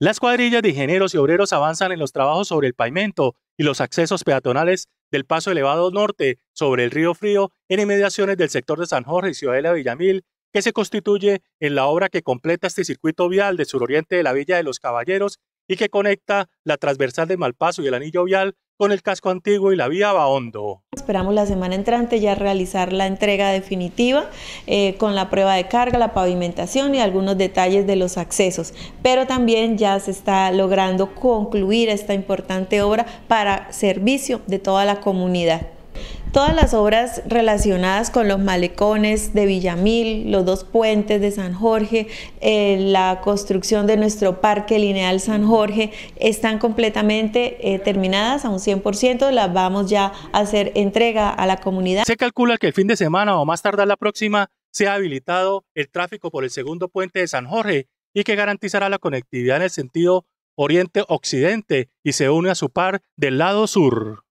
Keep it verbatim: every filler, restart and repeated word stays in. Las cuadrillas de ingenieros y obreros avanzan en los trabajos sobre el pavimento y los accesos peatonales del paso elevado norte sobre el río Frío en inmediaciones del sector de San Jorge y Ciudadela Villamil, que se constituye en la obra que completa este circuito vial del suroriente de la Villa de los Caballeros y que conecta la transversal de Malpaso y el anillo vial con el casco antiguo y la vía Bahondo. Esperamos la semana entrante ya realizar la entrega definitiva eh, con la prueba de carga, la pavimentación y algunos detalles de los accesos, pero también ya se está logrando concluir esta importante obra para servicio de toda la comunidad. Todas las obras relacionadas con los malecones de Villamil, los dos puentes de San Jorge, eh, la construcción de nuestro parque lineal San Jorge, están completamente eh, terminadas a un cien por ciento, las vamos ya a hacer entrega a la comunidad. Se calcula que el fin de semana o más tardar la próxima se ha habilitado el tráfico por el segundo puente de San Jorge y que garantizará la conectividad en el sentido oriente-occidente y se une a su par del lado sur.